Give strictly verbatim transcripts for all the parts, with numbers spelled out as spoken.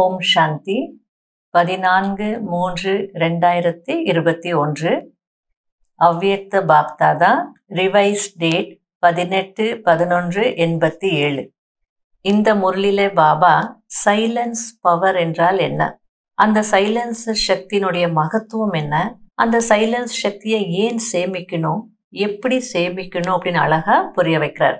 ओम शांति पदिनान्गु मून्रु रेंडायिरत्ति इरुपत्ति ओन्रु अव्यक्त बाप्तादा revised date पदिनेट्टु पदिनोन्रु एण्बत्ति एळु इंद मुरलिले बाबा silence power என்றால் என்ன அந்த சைலன்ஸ் சக்தியினுடைய மகத்துவம் என்ன அந்த சைலன்ஸ் சக்தியை ஏன் சேமிக்கணும் எப்படி சேமிக்கணும் அப்படின அழகா புரிய வைக்கிறார்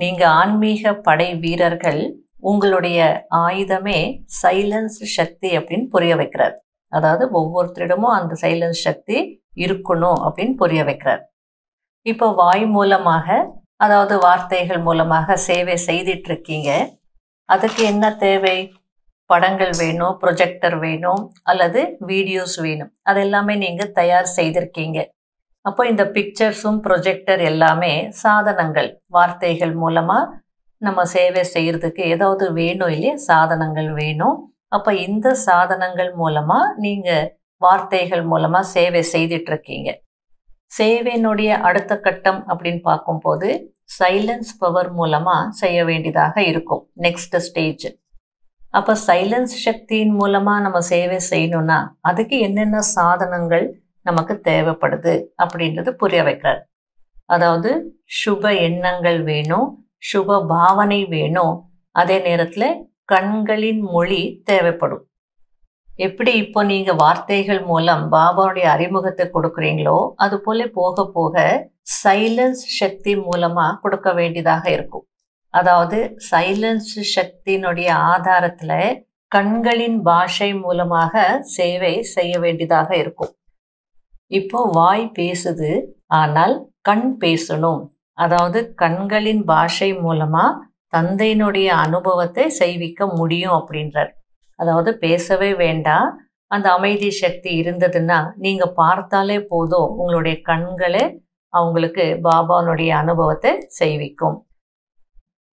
நீங்க ஆன்மீக படை வீரர்கள் உங்களுடைய ஆயுதமே சைலன்ஸ் சக்தி அப்படினு புரிய வைக்கிறார் அதாவது ஒவ்வொருத்தரிடமும் அந்த சைலன்ஸ் சக்தி இருக்கணும் அப்படினு புரிய வைக்கிறார் இப்போ வாய் மூலமாக அதாவது வார்த்தைகள் மூலமாக சேவை செய்துட்டு இருக்கீங்க அதுக்கு என்ன தேவை படங்கள் வேணும் ப்ரொஜெக்டர் வேணும் அல்லது வீடியோஸ் வேணும் அதெல்லாம் நீங்க தயார் செய்திருக்கீங்க அப்போ இந்த பிக்சர்ஸும் ப்ரொஜெக்டர் எல்லாமே சாதனங்கள் வார்த்தைகள் மூலமா நம்ம சேவை செய்யிறதுக்கு ஏதாவது வேணும் இல்லையா சாதனங்கள் வேணும் அப்ப இந்த சாதனங்கள் மூலமா நீங்க வார்த்தைகள் மூலமா சேவை செய்துட்டு இருக்கீங்க சேவையினுடைய அடுத்த கட்டம் அப்படினு பாக்கும்போது சைலன்ஸ் பவர் மூலமா செய்ய வேண்டியதாக இருக்கும் நெக்ஸ்ட் ஸ்டேஜ் அப்ப சைலன்ஸ் சக்தியின் மூலமா நம்ம சேவை செய்யணும்னா அதுக்கு என்னென்ன சாதனங்கள் நமக்கு தேவைப்படுது அப்படின்றது புரிய வைக்கிறார் அதாவது சுப எண்ணங்கள் வேணும் சுப பாவனை வேணும் அதே நேரத்துல கண்களின் மொழி தேவைப்படும் எப்படி இப்போ நீங்க வார்த்தைகள் மூலம் பாபாவுடைய அறிமுகத்தை கொடுக்குறீங்களோ அது போல போக போக சைலன்ஸ் சக்தி மூலமா கொடுக்க வேண்டியதாக இருக்கும் அதாவது சைலன்ஸ் சக்தியினுடைய ஆதாரத்துல கண்களின் பாஷை மூலமாக சேவை செய்ய வேண்டியதாக இருக்கும் இப்போ வாய் பேசுது ஆனால் கண் பேசணும் அதாவது கண்களின் பாஷை மூலமா தந்தையினுடைய அனுபவத்தை செய்விக்க முடியும் அப்படின்றார் அதாவது பேசவே வேண்டாம் அந்த அமைதி சக்தி இருந்ததுன்னா நீங்க பார்த்தாலே போதும் உங்களுடைய கண்களே அவங்களுக்கு பாபானுடைய அனுபவத்தை செய்விக்கும்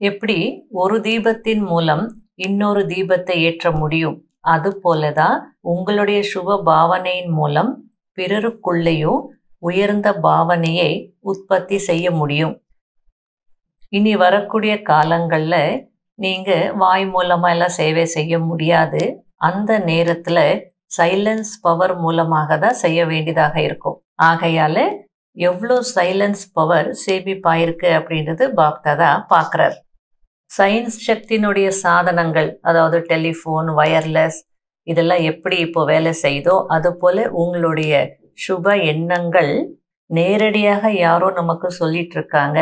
எப்படி ஒரு தீபத்தின் மூலம் இன்னொரு தீபத்தை ஏற்ற முடியும் அது போலதான் உங்களுடைய சுப பாவனையின் மூலம் பிறருக்குள்ளேயும் உயர்ந்த பாவனையை உற்பத்தி செய்ய முடியும் இனி வரக்கூடிய காலங்கள்ல நீங்க வாய் மூலமா எல்லாம் சேவை செய்ய முடியாது அந்த நேரத்துல சைலன்ஸ் பவர் மூலமாக தான் செய்ய வேண்டியதாக இருக்கும் ஆகையால எவ்வளோ சைலன்ஸ் பவர் சேமிப்பாயிருக்கு அப்படின்றது பாப்தாதா பார்க்குறார் சயின்ஸ் சக்தியினுடைய சாதனங்கள் அதாவது டெலிஃபோன் வயர்லெஸ் இதெல்லாம் எப்படி இப்போ வேலை செய்தோ அதுபோல உங்களுடைய சுப எண்ணங்கள் நேரடியாக யாரோ நமக்கு சொல்லிட்டு இருக்காங்க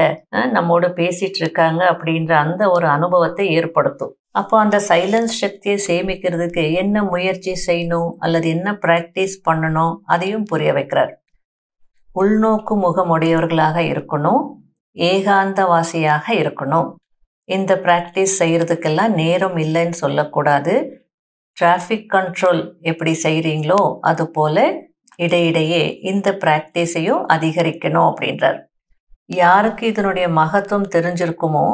நம்மோடு பேசிட்டு இருக்காங்க அப்படின்ற அந்த ஒரு அனுபவத்தை ஏற்படுத்தும் அப்போ அந்த சைலன்ஸ் சக்தியை சேமிக்கிறதுக்கு என்ன முயற்சி செய்யணும் அல்லது என்ன பிராக்டிஸ் பண்ணணும் அதையும் புரிய வைக்கிறார் உள்நோக்கு முகமுடையவர்களாக இருக்கணும் ஏகாந்தவாசியாக இருக்கணும் இந்த பிராக்டிஸ் செய்யறதுக்கெல்லாம் நேரம் இல்லைன்னு சொல்லக்கூடாது டிராஃபிக் கண்ட்ரோல் எப்படி செய்கிறீங்களோ அது போல இடையிடையே இந்த பிராக்டிஸையும் அதிகரிக்கணும் அப்படின்றார் யாருக்கு இதனுடைய மகத்துவம் தெரிஞ்சிருக்குமோ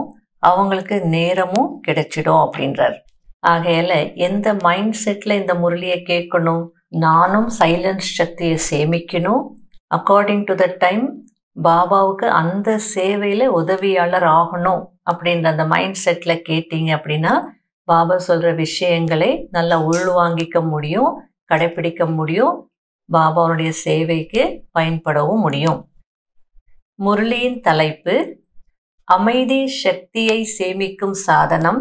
அவங்களுக்கு நேரமும் கிடைச்சிடும் அப்படின்றார் ஆகையால எந்த மைண்ட் செட்டில் இந்த முரளியை கேட்கணும் நானும் சைலன்ஸ் சக்தியை சேமிக்கணும் அக்கார்டிங் டு த டைம் பாபாவுக்கு அந்த சேவையில் உதவியாளர் ஆகணும் அப்படின்ற அந்த மைண்ட் செட்டில் கேட்டீங்க அப்படின்னா பாபா சொல்கிற விஷயங்களை நல்லா உள்வாங்கிக்க முடியும் கடைப்பிடிக்க முடியும் பாபாவுடைய சேவைக்கு பயன்படவும் முடியும் முரளியின் தலைப்பு அமைதி சக்தியை சேமிக்கும் சாதனம்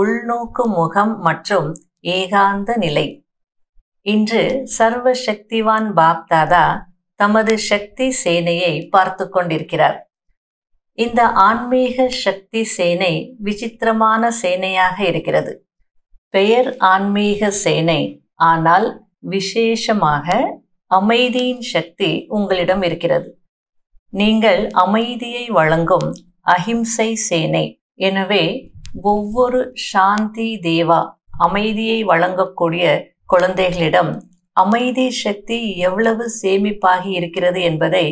உள்நோக்கு முகம் மற்றும் ஏகாந்த நிலை இன்று சர்வ சக்திவான் பாப்தாதா தமது சக்தி சேனையை பார்த்து கொண்டிருக்கிறார் இந்த ஆன்மீக சக்தி சேனை விசித்திரமான சேனையாக இருக்கிறது பெயர் ஆன்மீக சேனை ஆனால் விசேஷமாக அமைதியின் சக்தி உங்களிடம் இருக்கிறது நீங்கள் அமைதியை வழங்கும் அஹிம்சை சேனை எனவே ஒவ்வொரு சாந்தி தேவா அமைதியை வழங்கக்கூடிய குழந்தைகளிடம் அமைதி சக்தி எவ்வளவு சேமிப்பாகி இருக்கிறது என்பதை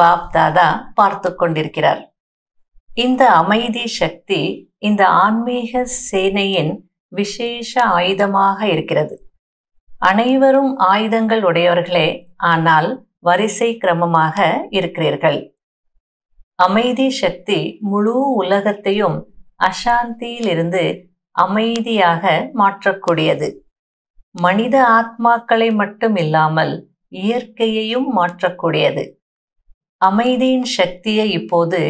பாப்தாதா பார்த்து கொண்டிருக்கிறார் இந்த அமைதி சக்தி இந்த ஆன்மீக சேனையின் விசேஷ ஆயுதமாக இருக்கிறது அனைவரும் ஆயுதங்கள் உடையவர்களே ஆனால் வரிசை கிரமமாக இருக்கிறீர்கள் அமைதி சக்தி முழு உலகத்தையும் அசாந்தியிலிருந்து அமைதியாக மாற்றக்கூடியது. மனித ஆத்மாக்களை மட்டுமில்லாமல் இயற்கையையும் மாற்றக்கூடியது. அமைதியின் சக்தியை இப்போது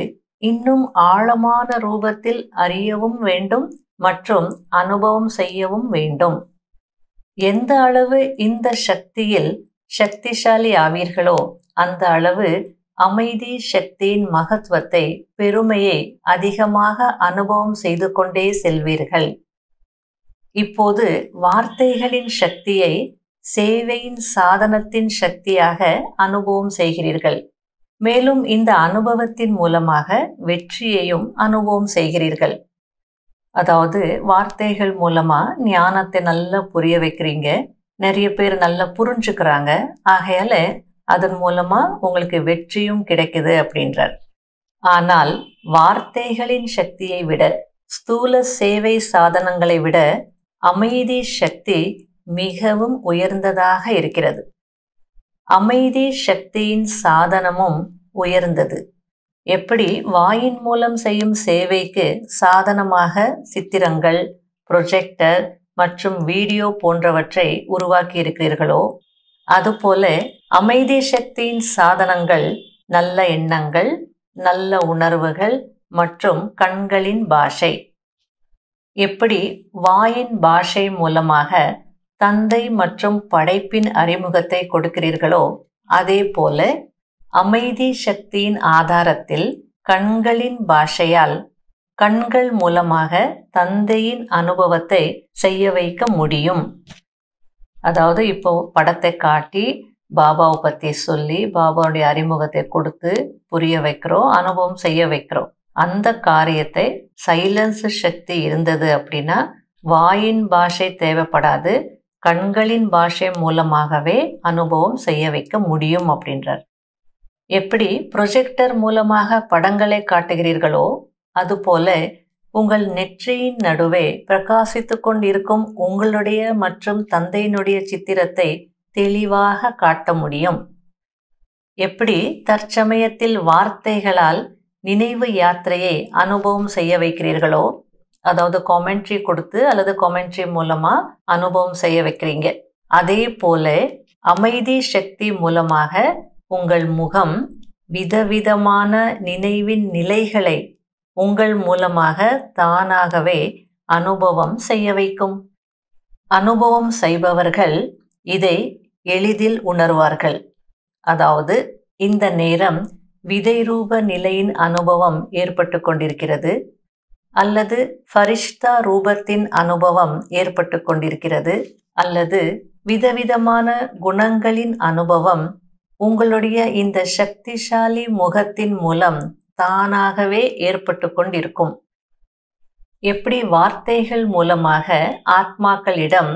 இன்னும் ஆழமான ரூபத்தில் அறியவும் வேண்டும் மற்றும் அனுபவம் செய்யவும் வேண்டும். எந்த அளவு இந்த சக்தியில் சக்திசாலி ஆவீர்களோ அந்த அளவு அமைதி சக்தியின் மகத்துவத்தை, பெருமையை அதிகமாக அனுபவம் செய்து கொண்டே செல்வீர்கள். இப்போது வார்த்தைகளின் சக்தியை சேவையின் சாதனத்தின் சக்தியாக அனுபவம் செய்கிறீர்கள். மேலும் இந்த அனுபவத்தின் மூலமாக வெற்றியையும் அனுபவம் செய்கிறீர்கள். அதாவது வார்த்தைகள் மூலமா ஞானத்தை நல்லா புரிய வைக்கிறீங்க. நிறைய பேர் நல்லா புரிஞ்சுக்கிறாங்க. ஆகையால அதன் மூலமா உங்களுக்கு வெற்றியும் கிடைக்குது அப்படின்றார். ஆனால் வார்த்தைகளின் சக்தியை விட, ஸ்தூல சேவை சாதனங்களை விட அமைதி சக்தி மிகவும் உயர்ந்ததாக இருக்கிறது. அமைதி சக்தியின் சாதனமும் உயர்ந்தது. எப்படி வாயின் மூலம் செய்யும் சேவைக்கு சாதனமாக சித்திரங்கள், ப்ரொஜெக்டர் மற்றும் வீடியோ போன்றவற்றை உருவாக்கி இருக்கிறீர்களோ, அதுபோல அமைதி சக்தியின் சாதனங்கள் நல்ல எண்ணங்கள், நல்ல உணர்வுகள் மற்றும் கண்களின் பாஷை. எப்படி வாயின் பாஷை மூலமாக தந்தை மற்றும் படைப்பின் அறிமுகத்தை கொடுக்கிறீர்களோ, அதே போல அமைதி சக்தியின் ஆதாரத்தில் கண்களின் பாஷையால் கண்கள் மூலமாக தந்தையின் அனுபவத்தை செய்ய வைக்க முடியும். அதாவது இப்போ படத்தை காட்டி பாபாவை பற்றி சொல்லி பாபாவுடைய அறிமுகத்தை கொடுத்து புரிய வைக்கிறோம், அனுபவம் செய்ய வைக்கிறோம். அந்த காரியத்தை சைலன்ஸ் சக்தி இருந்தது அப்படின்னா வாயின் பாஷை தேவைப்படாது, கண்களின் பாஷை மூலமாகவே அனுபவம் செய்ய வைக்க முடியும் அப்படின்றார். எப்படி ப்ரொஜெக்டர் மூலமாக படங்களை காட்டுகிறீர்களோ, அதுபோல உங்கள் நெற்றியின் நடுவே பிரகாசித்து கொண்டிருக்கும் உங்களுடைய மற்றும் தந்தையினுடைய சித்திரத்தை தெளிவாக காட்ட முடியும். எப்படி தற்சமயத்தில் வார்த்தைகளால் நினைவு யாத்திரையை அனுபவம் செய்ய வைக்கிறீர்களோ, அதாவது காமெண்ட்ரி கொடுத்து அல்லது காமெண்ட்ரி மூலமா அனுபவம் செய்ய வைக்கிறீங்க, அதே போல அமைதி சக்தி மூலமாக உங்கள் முகம் விதவிதமான நினைவின் நிலைகளை உங்கள் மூலமாக தானாகவே அனுபவம் செய்ய வைக்கும். அனுபவம் செய்பவர்கள் இதை எளிதில் உணர்வார்கள். அதாவது இந்த நேரம் விதை ரூப நிலையின் அனுபவம் ஏற்பட்டு கொண்டிருக்கிறது அல்லது ஃபரிஷ்தா ரூபத்தின் அனுபவம் ஏற்பட்டு கொண்டிருக்கிறது அல்லது விதவிதமான குணங்களின் அனுபவம் உங்களுடைய இந்த சக்திசாலி முகத்தின் மூலம் தானாகவே ஏற்பட்டு கொண்டிருக்கும். எப்படி வார்த்தைகள் மூலமாக ஆத்மாக்களிடம்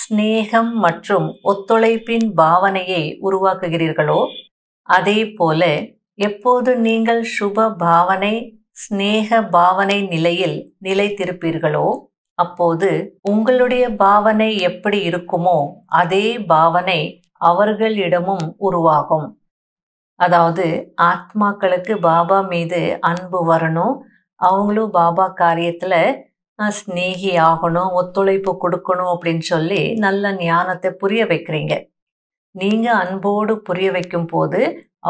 ஸ்நேகம் மற்றும் ஒத்துழைப்பின் பாவனையை உருவாக்குகிறீர்களோ, அதே போல எப்போது நீங்கள் சுப பாவனை, ஸ்நேக பாவனை நிலையில் நிலைத்திருப்பீர்களோ, அப்போது உங்களுடைய பாவனை எப்படி இருக்குமோ அதே பாவனை அவர்களிடமும் உருவாகும். அதாவது ஆத்மாக்களுக்கு பாபா மீது அன்பு வரணும், அவங்களும் பாபா காரியத்தில் ஸ்நேகி ஆகணும், ஒத்துழைப்பு கொடுக்கணும் அப்படின்னு சொல்லி நல்ல ஞானத்தை புரிய வைக்கிறீங்க. நீங்கள் அன்போடு புரிய வைக்கும் போது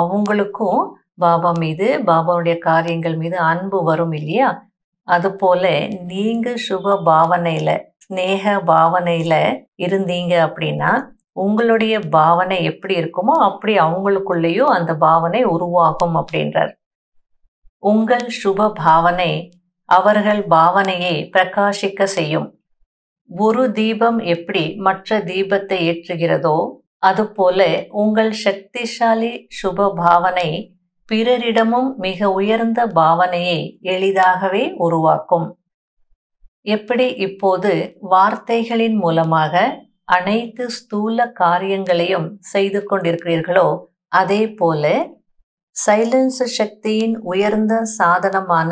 அவங்களுக்கும் பாபா மீது, பாபாவுடைய காரியங்கள் மீது அன்பு வரும் இல்லையா? அதுபோல நீங்கள் சுப பாவனையில், ஸ்நேக பாவனையில் இருந்தீங்க அப்படின்னா உங்களுடைய பாவனை எப்படி இருக்குமோ அப்படி அவங்களுக்குள்ளேயும் அந்த பாவனை உருவாகும் அப்படின்றார். உங்கள் சுப பாவனை அவர்கள் பாவனையை பிரகாசிக்க செய்யும். ஒரு தீபம் எப்படி மற்ற தீபத்தை ஏற்றுகிறதோ, அதுபோல உங்கள் சக்திசாலி சுப பாவனை பிறரிடமும் மிக உயர்ந்த பாவனையை எளிதாகவே உருவாக்கும். எப்படி இப்போது வார்த்தைகளின் மூலமாக அனைத்து ஸ்தூல காரியங்களையும் செய்து கொண்டிருக்கிறீர்களோ, அதே போல சைலன்ஸ் சக்தியின் உயர்ந்த சாதனமான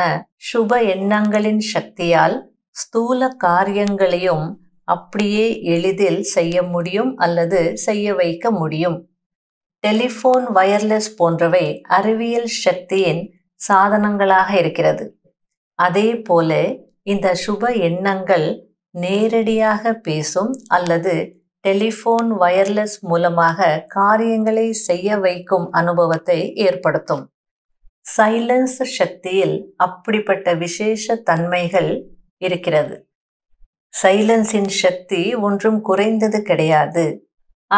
சுப எண்ணங்களின் சக்தியால் ஸ்தூல காரியங்களையும் அப்படியே எளிதில் செய்ய முடியும் அல்லது செய்ய வைக்க முடியும். டெலிஃபோன், வயர்லெஸ் போன்றவை அறிவியல் சக்தியின் சாதனங்களாக இருக்கிறது. அதே போல இந்த சுப எண்ணங்கள் நேரடியாக பேசும் அல்லது டெலிஃபோன் வயர்லெஸ் மூலமாக காரியங்களை செய்ய வைக்கும் அனுபவத்தை ஏற்படுத்தும். சைலன்ஸ் சக்தியில் அப்படிப்பட்ட விசேஷ தன்மைகள் இருக்கிறது. சைலன்ஸின் சக்தி ஒன்றும் குறைந்தது கிடையாது.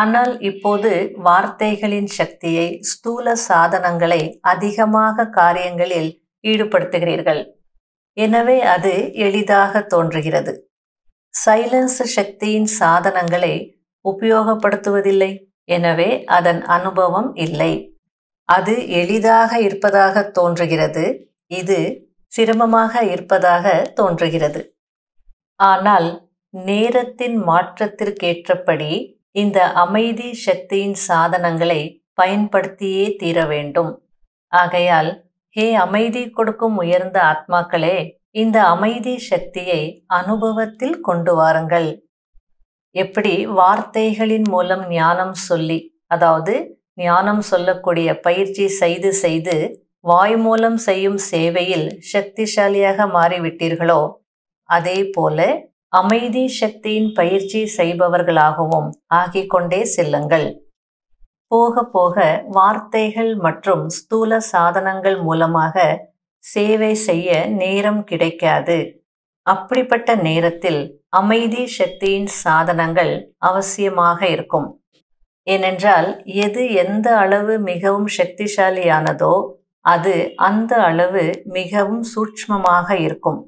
ஆனால் இப்போது வார்த்தைகளின் சக்தியை, ஸ்தூல சாதனங்களை அதிகமாக காரியங்களில் ஈடுபடுத்துகிறீர்கள். எனவே அது எளிதாக தோன்றுகிறது. சைலன்ஸ் சக்தியின் சாதனங்களை உபயோகப்படுத்துவதில்லை. எனவே அதன் அனுபவம் இல்லை. அது எளிதாக இருப்பதாக தோன்றுகிறது. இது சிரமமாக இருப்பதாக தோன்றுகிறது. ஆனால் நேரத்தின் மாற்றத்திற்கேற்றபடி இந்த அமைதி சக்தியின் சாதனங்களை பயன்படுத்தியே தீர வேண்டும். ஆகையால் ஹே அமைதி கொடுக்கும் உயர்ந்த ஆத்மாக்களே, இந்த அமைதி சக்தியை அனுபவத்தில் கொண்டு வாருங்கள். எப்படி வார்த்தைகளின் மூலம் ஞானம் சொல்லி, அதாவது ஞானம் சொல்லக்கூடிய பயிற்சி செய்து செய்து வாய் மூலம் செய்யும் சேவையில் சக்திசாலியாக மாறிவிட்டீர்களோ, அதே போல அமைதி சக்தியின் பயிற்சி செய்பவர்களாகவும் ஆகிக்கொண்டே செல்லுங்கள். போக போக வார்த்தைகள் மற்றும் ஸ்தூல சாதனங்கள் மூலமாக சேவை செய்ய நேரம் கிடைக்காது. அப்படிப்பட்ட நேரத்தில் அமைதி சக்தியின் சாதனங்கள் அவசியமாக இருக்கும். ஏனென்றால் எது எந்த அளவு மிகவும் சக்திசாலியானதோ அது அந்த அளவு மிகவும் சூட்சமமாக இருக்கும்.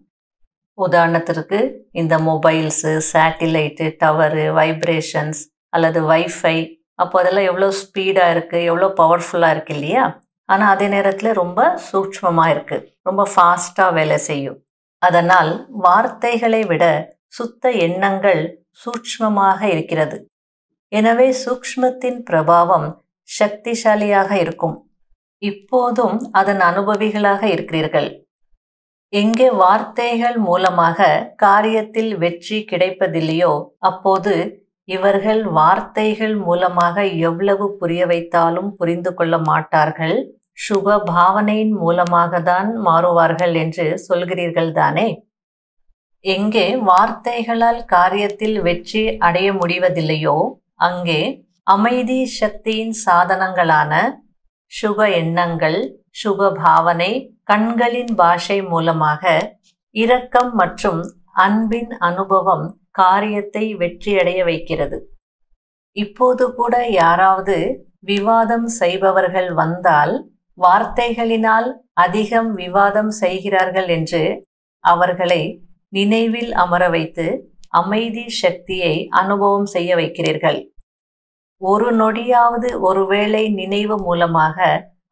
உதாரணத்திற்கு இந்த மொபைல்ஸு, சேட்டிலைட்டு, டவரு, வைப்ரேஷன்ஸ் அல்லது வைஃபை, அப்போ அதெல்லாம் எவ்வளோ ஸ்பீடாக இருக்குது, எவ்வளோ பவர்ஃபுல்லாக இருக்குது இல்லையா? ஆனால் அதே நேரத்தில் ரொம்ப சூட்சமமாக இருக்குது, ரொம்ப ஃபாஸ்ட்டாக வேலை செய்யும். அதனால் வார்த்தைகளை விட சுத்த எண்ணங்கள் சூட்சமமாக இருக்கிறது. எனவே சூக்ஷ்மத்தின் பிரபாவம் சக்திசாலியாக இருக்கும். இப்போதும் அதன் அனுபவிகளாக இருக்கிறீர்கள். எங்கே வார்த்தைகள் மூலமாக காரியத்தில் வெற்றி கிடைப்பதில்லையோ அப்போது இவர்கள் வார்த்தைகள் மூலமாக எவ்வளவு புரிய வைத்தாலும் புரிந்து கொள்ள மாட்டார்கள், சுப பாவனையின் மூலமாக தான் மாறுவார்கள் என்று சொல்கிறீர்கள் தானே? எங்கே வார்த்தைகளால் காரியத்தில் வெற்றி அடைய முடிவதில்லையோ அங்கே அமைதி சக்தியின் சாதனங்களான சுப எண்ணங்கள், சுப பாவனை, கண்களின் பாஷை மூலமாக இரக்கம் மற்றும் அன்பின் அனுபவம் காரியத்தை வெற்றியடைய வைக்கிறது. இப்போது கூட யாராவது விவாதம் செய்பவர்கள் வந்தால் வார்த்தைகளினால் அதிகம் விவாதம் செய்கிறார்கள் என்று அவர்களை நினைவில் அமர வைத்து அமைதி சக்தியை அனுபவம் செய்ய வைக்கிறீர்கள். ஒரு நொடியாவது ஒருவேளை நினைவு மூலமாக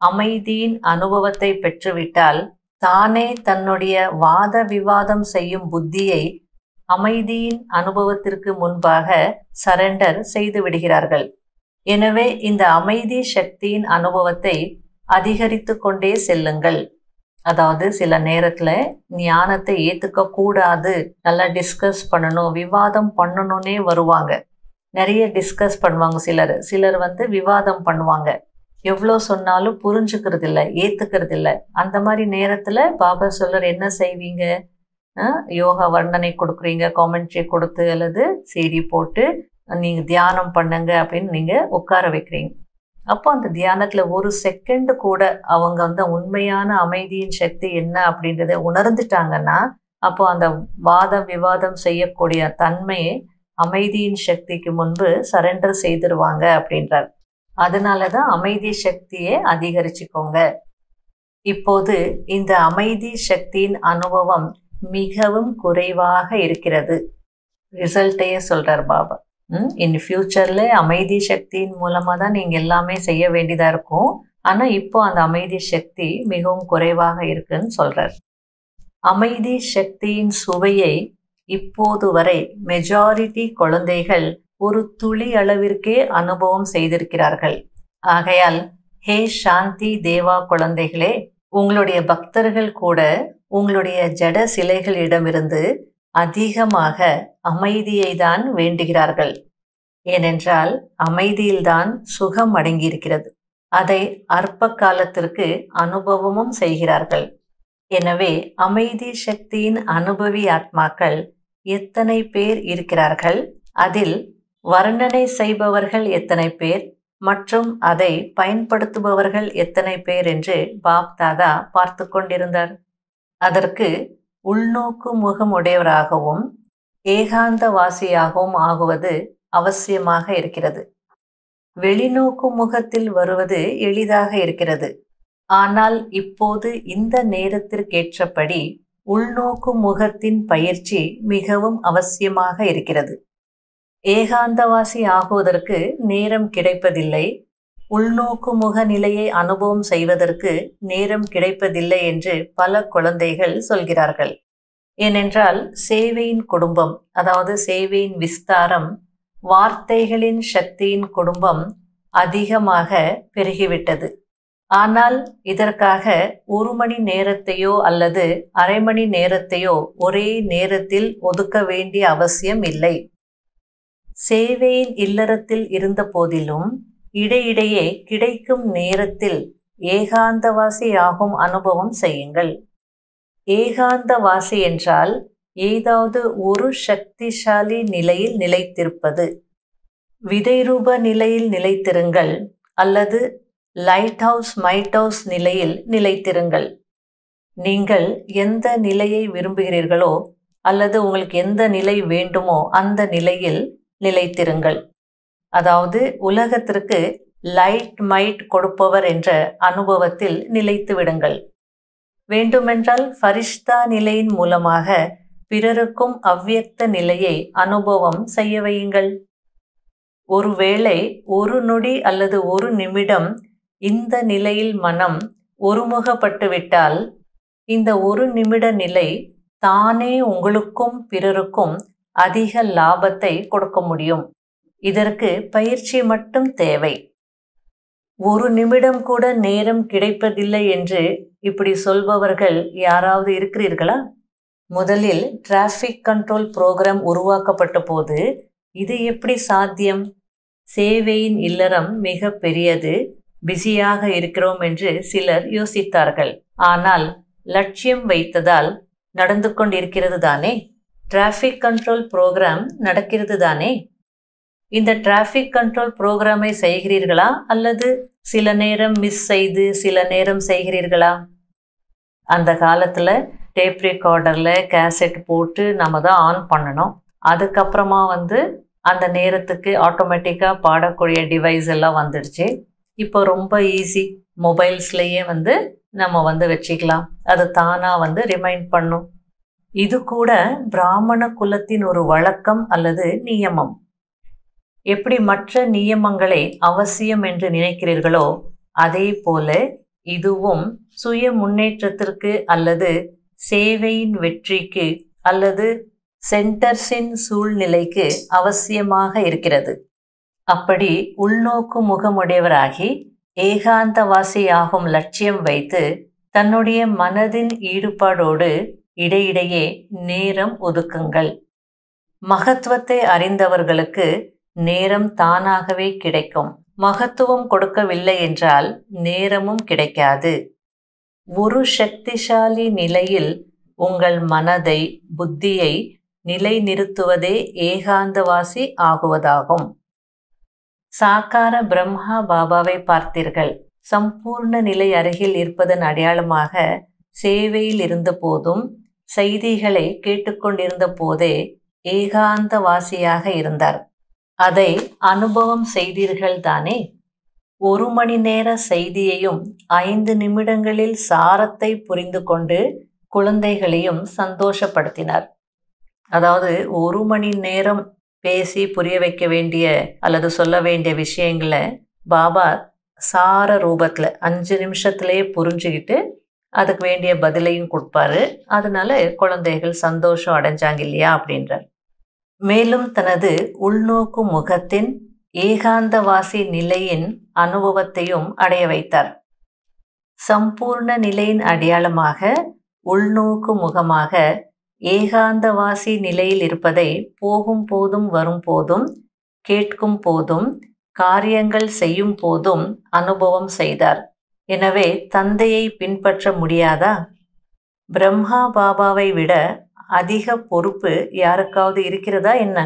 அமைதியின் அனுபவத்தை பெற்றுவிட்டால் தானே தன்னுடைய வாத விவாதம் செய்யும் புத்தியை அமைதியின் அனுபவத்திற்கு முன்பாக சரண்டர் செய்து விடுகிறார்கள். எனவே இந்த அமைதி சக்தியின் அனுபவத்தை அதிகரித்து கொண்டே செல்லுங்கள். அதாவது சில நேரத்தில் ஞானத்தை ஏற்றுக்க கூடாது, நல்லா டிஸ்கஸ் பண்ணணும், விவாதம் பண்ணணும்னே வருவாங்க. நிறைய டிஸ்கஸ் பண்ணுவாங்க. சிலர் சிலர் வந்து விவாதம் பண்ணுவாங்க. எவ்வளோ சொன்னாலும் புரிஞ்சுக்கிறது இல்லை, ஏற்றுக்கிறது இல்லை. அந்த மாதிரி நேரத்தில் பாபா சொல்லர் என்ன செய்வீங்க? யோகா வர்ணனை கொடுக்குறீங்க, காமெண்ட்ரி கொடுத்து அல்லது சீடி போட்டு நீங்கள் தியானம் பண்ணுங்க அப்படின்னு நீங்கள் உட்கார வைக்கிறீங்க. அப்போ அந்த தியானத்தில் ஒரு செகண்டு கூட அவங்க வந்து உண்மையான அமைதியின் சக்தி என்ன அப்படின்றத உணர்ந்துட்டாங்கன்னா அப்போ அந்த வாதம் விவாதம் செய்யக்கூடிய தன்மையை அமைதியின் சக்திக்கு முன்பு சரண்டர் செய்திருவாங்க அப்படின்றார். அதனால தான் அமைதி சக்தியை அதிகரிச்சுக்கோங்க. இப்போது இந்த அமைதி சக்தியின் அனுபவம் மிகவும் குறைவாக இருக்கிறது. ரிசல்ட்டையே சொல்கிறார் பாபா. இன் ஃபியூச்சரில் அமைதி சக்தியின் மூலமாக தான் நீங்கள் எல்லாமே செய்ய வேண்டியதாக இருக்கும். ஆனால் இப்போ அந்த அமைதி சக்தி மிகவும் குறைவாக இருக்குன்னு சொல்கிறார். அமைதி சக்தியின் சுவையை இப்போது வரை மெஜாரிட்டி குழந்தைகள் ஒரு துளி அளவிற்கே அனுபவம் செய்திருக்கிறார்கள். ஆகையால் ஹே சாந்தி தேவா குழந்தைகளே, உங்களுடைய பக்தர்கள் கூட உங்களுடைய ஜட சிலைகளிடமிருந்து அதிகமாக அமைதியை தான் வேண்டுகிறார்கள். ஏனென்றால் அமைதியில்தான் சுகம் அடங்கியிருக்கிறது. அதை அற்ப காலத்திற்கு அனுபவமும் செய்கிறார்கள். எனவே அமைதி சக்தியின் அனுபவி ஆத்மாக்கள் எத்தனை பேர் இருக்கிறார்கள், அதில் வர்ணனை செய்பவர்கள் எத்தனை பேர் மற்றும் அதை பயன்படுத்துபவர்கள் எத்தனை பேர் என்று பாப் தாதா பார்த்து கொண்டிருந்தார். அதற்கு உள்நோக்கு முகமுடையவராகவும் ஏகாந்த வாசியாகவும் ஆகுவது அவசியமாக இருக்கிறது. வெளிநோக்கு முகத்தில் வருவது எளிதாக இருக்கிறது. ஆனால் இப்போது இந்த நேரத்திற்கேற்றபடி உள்நோக்கு முகத்தின் பயிற்சி மிகவும் அவசியமாக இருக்கிறது. ஏகாந்தவாசி ஆகுவதற்கு நேரம் கிடைப்பதில்லை, உள்நோக்கு முக நிலையை அனுபவம் செய்வதற்கு நேரம் கிடைப்பதில்லை என்று பல குழந்தைகள் சொல்கிறார்கள். ஏனென்றால் சேவையின் குடும்பம், அதாவது சேவையின் விஸ்தாரம், வார்த்தைகளின் சக்தியின் குடும்பம் அதிகமாக பெருகிவிட்டது. ஆனால் இதற்காக ஒரு மணி நேரத்தையோ அல்லது அரை மணி நேரத்தையோ ஒரே நேரத்தில் ஒதுக்க வேண்டிய அவசியம் இல்லை. சேவையின் இல்லறத்தில் இருந்த போதிலும் இடையிடையே கிடைக்கும் நேரத்தில் ஏகாந்தவாசியாகும் அனுபவம் செய்யுங்கள். ஏகாந்தவாசி என்றால் ஏதாவது ஒரு சக்திசாலி நிலையில் நிலைத்திருப்பது. விதைரூப நிலையில் நிலைத்திருங்கள் அல்லது லைட் ஹவுஸ் மைட் ஹவுஸ் நிலையில் நிலைத்திருங்கள். நீங்கள் எந்த நிலையை விரும்புகிறீர்களோ அல்லது உங்களுக்கு எந்த நிலை வேண்டுமோ அந்த நிலையில் நிலைத்திருங்கள். அதாவது உலகத்திற்கு லைட் மைட் கொடுப்பவர் என்ற அனுபவத்தில் நிலைத்து விடுங்கள். வேண்டுமென்றால் ஃபரிஷ்தா நிலையின் மூலமாக பிறருக்கும் அவ்வியக்த நிலையை அனுபவம் செய்ய வையுங்கள். ஒருவேளை ஒரு நொடி அல்லது ஒரு நிமிடம் இந்த நிலையில் மனம் ஒருமுகப்பட்டுவிட்டால் இந்த ஒரு நிமிட நிலை தானே உங்களுக்கும் பிறருக்கும் அதிக லாபத்தை கொடுக்க முடியும். இதற்கு பயிற்சி மட்டும் தேவை. ஒரு நிமிடம் கூட நேரம் கிடைப்பதில்லை என்று இப்படி சொல்பவர்கள் யாராவது இருக்கிறீர்களா? முதலில் டிராஃபிக் கண்ட்ரோல் புரோகிராம் உருவாக்கப்பட்ட போது இது எப்படி சாத்தியம்? சேவையின் இல்லறம் மிக பெரியது, பிஸியாக இருக்கிறோம் என்று சிலர் யோசித்தார்கள். ஆனால் லட்சியம் வைத்ததால் நடந்து கொண்டிருக்கிறது தானே, டிராஃபிக் கண்ட்ரோல் புரோகிராம் நடக்கிறது தானே. இந்த டிராஃபிக் கண்ட்ரோல் புரோகிராமை செய்கிறீர்களா அல்லது சில நேரம் மிஸ் செய்து சில நேரம் செய்கிறீர்களா? அந்த காலத்தில் டேப் ரெக்கார்டரில் கேசட் போட்டு நம்ம தான் ஆன் பண்ணணும். அதுக்கப்புறமா வந்து அந்த நேரத்துக்கு ஆட்டோமேட்டிக்காக பாடக்கூடிய டிவைஸ் எல்லாம் வந்துடுச்சு. இப்போ ரொம்ப ஈஸி, மொபைல்ஸ்லேயே வந்து நம்ம வந்து வச்சுக்கலாம், அது தானாக வந்து ரிமைண்ட் பண்ணும். இது கூட பிராமண குலத்தின் ஒரு வழக்கம் அல்லது நியமம். எப்படி மற்ற நியமங்களை அவசியம் என்று நினைக்கிறீர்களோ அதே போல இதுவும் சுய முன்னேற்றத்திற்கு அல்லது சேவையின் வெற்றிக்கு அல்லது சென்டர்ஸின் சூழ்நிலைக்கு அவசியமாக இருக்கிறது. அப்படி உள்நோக்கு முகமுடையவராகி ஏகாந்தவாசியாகும் லட்சியம் வைத்து தன்னுடைய மனதின் ஈடுபாடோடு இடையிடையே நேரம் ஒதுக்குங்கள். மகத்துவத்தை அறிந்தவர்களுக்கு நேரம் தானாகவே கிடைக்கும். மகத்துவம் கொடுக்கவில்லை என்றால் நேரமும் கிடைக்காது. ஒரு சக்திசாலி நிலையில் உங்கள் மனதை புத்தியை நிலைநிறுத்துவதே ஏகாந்தவாசி ஆகுவதாகும். சாக்கார பிரம்மா பாபாவை பார்த்தீர்கள். சம்பூர்ண நிலை அருகில் இருப்பதன் அடையாளமாக சேவையில் இருந்த போதும் செய்திகளை கேட்டுக்கொண்டிருந்த போதே ஏகாந்தவாசியாக இருந்தார். அதை அனுபவம் செய்தீர்கள் தானே. ஒரு மணி நேர செய்தியையும் ஐந்து நிமிடங்களில் சாரத்தை புரிந்து கொண்டு குழந்தைகளையும் சந்தோஷப்படுத்தினார். அதாவது ஒரு மணி நேரம் பேசி புரிய வைக்க வேண்டிய அல்லது சொல்ல வேண்டிய விஷயங்களை பாபா சார ரூபத்தில் அஞ்சு நிமிஷத்துலேயே புரிஞ்சுக்கிட்டு அதுக்கு வேண்டிய பதிலையும் கொடுப்பாரு. அதனால குழந்தைகள் சந்தோஷம் அடைஞ்சாங்க இல்லையா அப்படின்றார். மேலும் தனது உள்நோக்கு முகத்தின் ஏகாந்தவாசி நிலையின் அனுபவத்தையும் அடைய வைத்தார். சம்பூர்ண நிலையின் அடையாளமாக உள்நோக்கு முகமாக ஏகாந்தவாசி நிலையில் இருப்பதை போகும் போதும் வரும் போதும் கேட்கும் போதும் காரியங்கள் செய்யும் போதும் அனுபவம் செய்தார். எனவே தந்தையை பின்பற்ற முடியாதா? பிரம்மா பாபாவை விட அதிக பொறுப்பு யாருக்காவது இருக்கிறதா என்ன?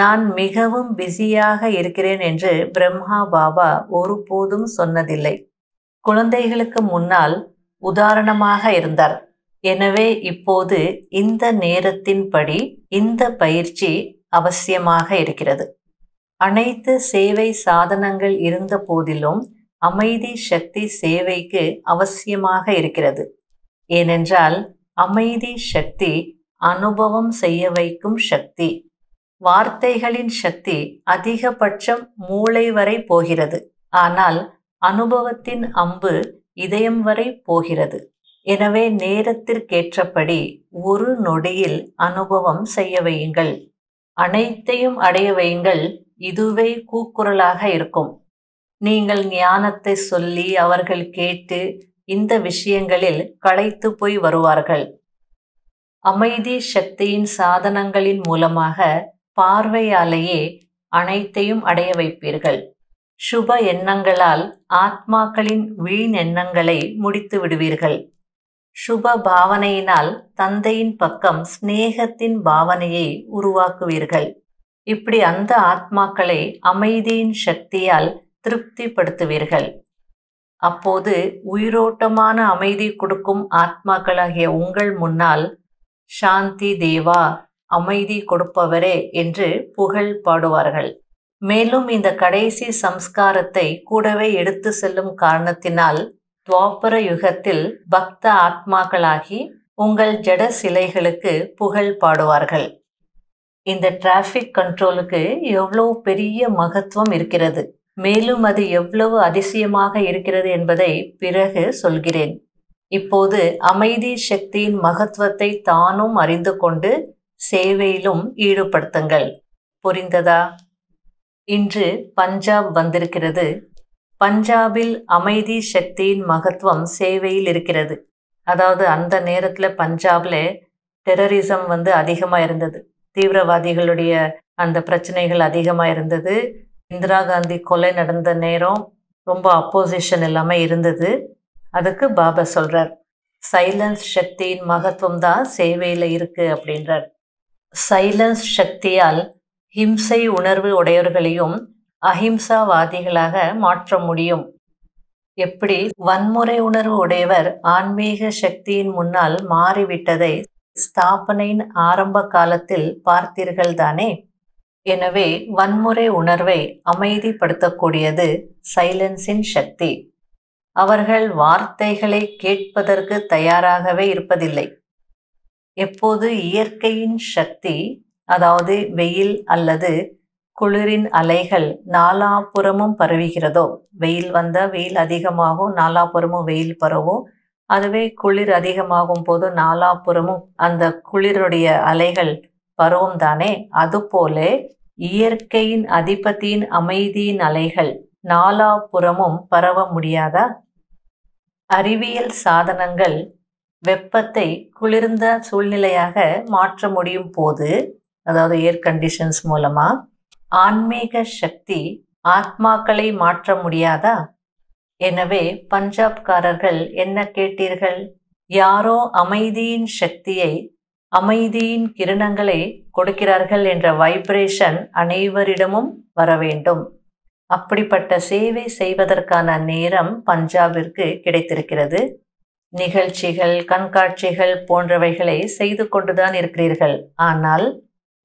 நான் மிகவும் பிஸியாக இருக்கிறேன் என்று பிரம்மா பாபா ஒருபோதும் சொன்னதில்லை. குழந்தைகளுக்கு முன்னால் உதாரணமாக இருந்தார். எனவே இப்போது இந்த நேரத்தின்படி இந்த பயிற்சி அவசியமாக இருக்கிறது. அனைத்து சேவை சாதனங்கள் இருந்த போதிலும் அமைதி சக்தி சேவைக்கு அவசியமாக இருக்கிறது. ஏனென்றால் அமைதி சக்தி அனுபவம் செய்ய வைக்கும் சக்தி. வார்த்தைகளின் சக்தி அதிகபட்சம் மூளை வரை போகிறது, ஆனால் அனுபவத்தின் அம்பு இதயம் வரை போகிறது. எனவே நேரத்திற்கேற்றபடி ஒரு நொடியில் அனுபவம் செய்ய வையுங்கள், அனைத்தையும் அடைய வையுங்கள். இதுவே கூக்குரலாக இருக்கும். நீங்கள் ஞானத்தை சொல்லி அவர்கள் கேட்டு இந்த விஷயங்களில் களைத்து போய் வருவார்கள். அமைதி சக்தியின் சாதனங்களின் மூலமாக பார்வையாலேயே அனைத்தையும் அடைய வைப்பீர்கள். சுப எண்ணங்களால் ஆத்மாக்களின் வீண் எண்ணங்களை முடித்து விடுவீர்கள். சுப பாவனையினால் தந்தையின் பக்கம் ஸ்நேகத்தின் பாவனையை உருவாக்குவீர்கள். இப்படி அந்த ஆத்மாக்களை அமைதியின் சக்தியால் திருப்திப்படுத்துவீர்கள். அப்போது உயிரோட்டமான அமைதி கொடுக்கும் ஆத்மாக்களாகிய உங்கள் முன்னால் சாந்தி தேவா, அமைதி கொடுப்பவரே என்று புகழ் பாடுவார்கள். மேலும் இந்த கடைசி சம்ஸ்காரத்தை கூடவே எடுத்து செல்லும் காரணத்தினால் துவாபர யுகத்தில் பக்த ஆத்மாக்களாகி உங்கள் ஜட சிலைகளுக்கு புகழ் பாடுவார்கள். இந்த டிராஃபிக் கண்ட்ரோலுக்கு எவ்வளவு பெரிய மகத்துவம் இருக்கிறது, மேலும் அது எவ்வளவு அதிசயமாக இருக்கிறது என்பதை பிறகு சொல்கிறேன். இப்போது அமைதி சக்தியின் மகத்துவத்தை தானும் அறிந்து கொண்டு சேவையிலும் ஈடுபடுத்துங்கள். புரிந்ததா? இன்று பஞ்சாப் வந்திருக்கிறது. பஞ்சாபில் அமைதி சக்தியின் மகத்துவம் சேவையில் இருக்கிறது. அதாவது அந்த நேரத்தில் பஞ்சாபில் டெரரிசம் வந்து அதிகமாக இருந்தது, தீவிரவாதிகளுடைய அந்த பிரச்சனைகள் அதிகமாக இருந்தது. இந்திரா காந்தி கொலை நடந்த நேரம் ரொம்ப அப்போசிஷன் எல்லாமே இருந்தது. அதுக்கு பாபா சொல்கிறார், சைலன்ஸ் சக்தியின் மகத்துவம் தான் சேவையில் இருக்குது அப்படின்றார். சைலன்ஸ் சக்தியால் ஹிம்சை உணர்வு உடையவர்களையும் அஹிம்சாவாதிகளாக மாற்ற முடியும். எப்படி வன்முறை உணர்வு உடையவர் ஆன்மீக சக்தியின் முன்னால் மாறிவிட்டதை ஸ்தாபனையின் ஆரம்ப காலத்தில் பார்த்தீர்கள் தானே? எனவே வன்முறை உணர்வை அமைதிப்படுத்தக்கூடியது சைலன்ஸின் சக்தி. அவர்கள் வார்த்தைகளை கேட்பதற்கு தயாராகவே இருப்பதில்லை. எப்போது இயற்கையின் சக்தி, அதாவது வெயில் அல்லது குளிரின் அலைகள் நாலாபுறமும் பரவுகிறதோ, வெயில் வந்தால் வெயில் அதிகமாகும், நாலாபுறமும் வெயில் பரவும். அதுவே குளிர் அதிகமாகும் போது நாலாபுறமும் அந்த குளிருடைய அலைகள் பரவும் தானே? அதுபோல இயற்கையின் அதிபதியின் அமைதியின் அலைகள் நாலாபுறமும் பரவ முடியாதா? அறிவியல் சாதனங்கள் வெப்பத்தை குளிர்ந்த சூழ்நிலையாக மாற்ற முடியும் போது, அதாவது ஏர் கண்டிஷன்ஸ் மூலமாக ஆன்மீக சக்தி ஆத்மாக்களை மாற்ற முடியாதா? எனவே பஞ்சாப்காரர்கள் என்ன கேட்டீர்கள்? யாரோ அமைதியின் சக்தியை, அமைதியின் கிரணங்களை கொடுக்கிறார்கள் என்ற வைப்ரேஷன் அனைவரிடமும் வர வேண்டும். அப்படிப்பட்ட சேவை செய்வதற்கான நேரம் பஞ்சாபிற்கு கிடைத்திருக்கிறது. நிகழ்ச்சிகள், கண்காட்சிகள் போன்றவைகளை செய்து கொண்டுதான் இருக்கிறீர்கள். ஆனால்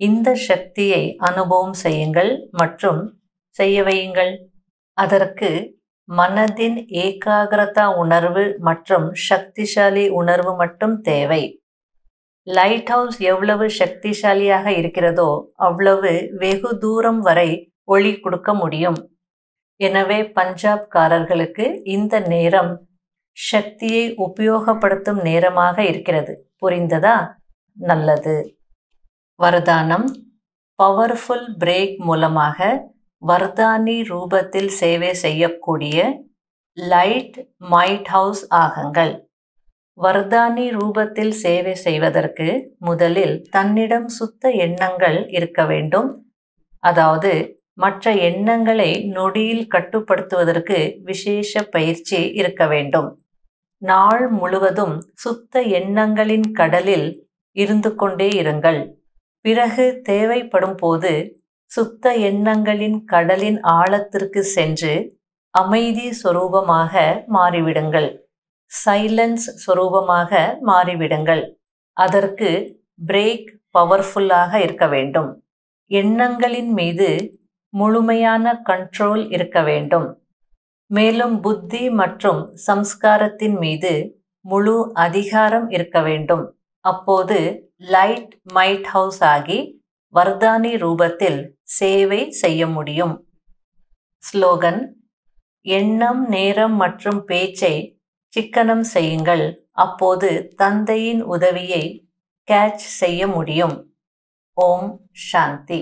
இந்த சக்தியை அனுபவம் செய்யுங்கள் மற்றும் செய்ய வையுங்கள். அதற்கு மனதின் ஏகாகிரதா உணர்வு மற்றும் சக்திசாலி உணர்வு மட்டும் தேவை. லைட் ஹவுஸ் எவ்வளவு சக்திசாலியாக இருக்கிறதோ அவ்வளவு வெகு தூரம் வரை ஒளி கொடுக்க முடியும். எனவே பஞ்சாப்காரர்களுக்கு இந்த நேரம் சக்தியை உபயோகப்படுத்தும் நேரமாக இருக்கிறது. புரிந்ததா? நல்லது. வரதானம் பவர்ஃபுல் பிரேக் மூலமாக வர்தானி ரூபத்தில் சேவை செய்யக்கூடிய லைட் மைட் ஹவுஸ் ஆகுங்கள். வர்தானி ரூபத்தில் சேவை செய்வதற்கு முதலில் தன்னிடம் சுத்த எண்ணங்கள் இருக்க வேண்டும். அதாவது மற்ற எண்ணங்களை நொடியில் கட்டுப்படுத்துவதற்கு விசேஷ பயிற்சி இருக்க வேண்டும். நாள் முழுவதும் சுத்த எண்ணங்களின் கடலில் இருந்து கொண்டே இருங்கள். பிறகு தேவைப்படும் போது சுத்த எண்ணங்களின் கடலின் ஆழத்திற்கு சென்று அமைதி சொரூபமாக மாறிவிடுங்கள். சைலன்ஸ் சொரூபமாக மாறிவிடுங்கள். அதற்கு பிரேக் பவர்ஃபுல்லாக இருக்க வேண்டும். எண்ணங்களின் மீது முழுமையான கண்ட்ரோல் இருக்க வேண்டும். மேலும் புத்தி மற்றும் சம்ஸ்காரத்தின் மீது முழு அதிகாரம் இருக்க வேண்டும். அப்போது லைட் மைட் ஹவுஸ் ஆகி வர்தானி ரூபத்தில் சேவை செய்ய முடியும். ஸ்லோகன்: எண்ணம், நேரம் மற்றும் பேச்சை சிக்கனம் செய்யுங்கள். அப்போது தந்தையின் உதவியை கேட்ச் செய்ய முடியும். ஓம் சாந்தி.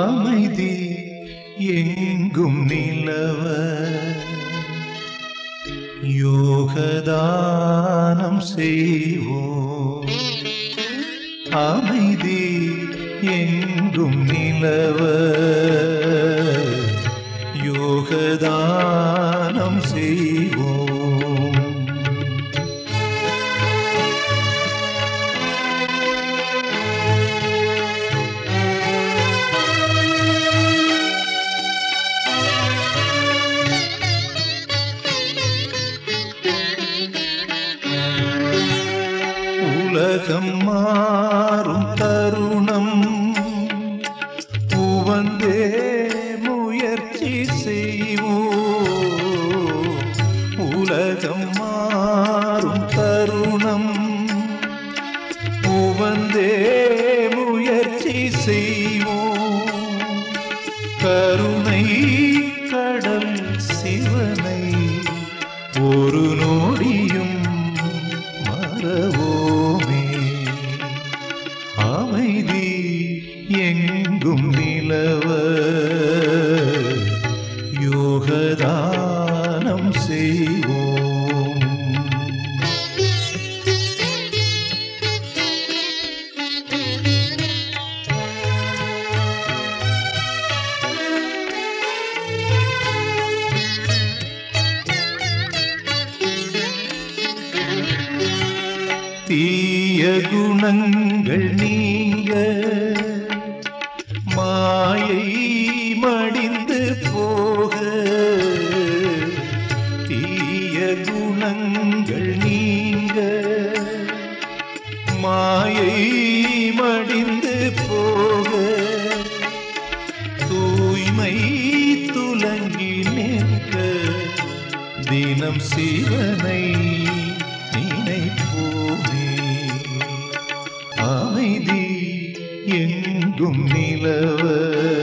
அமைதி எங்கும் நிலவ யோகதானம் செய்வோம். அமைதி எங்கும் நிலவ யோகதானம் செய்வோம். உலகம் மாறும் தருணம் உவந்தே முயற்சி செய்வோம். உலகம் மாறும் தருணம் உவந்தே முயற்சி செய்வோம். கருணை கடல் சிவனை ஒரு நொடியும் மறவோம். அமைதி எங்கும் நிலவ யோகதானம் செய்வோம். தீய குணங்கள் நீங்க மாயை மடிந்து போக. தீய குணங்கள் நீங்க மாயை மடிந்து போக. தூய்மை துலங்கி நிற்க தினம் சிவனை நினைப்போமே. அமைதி எங்கும் நிலவ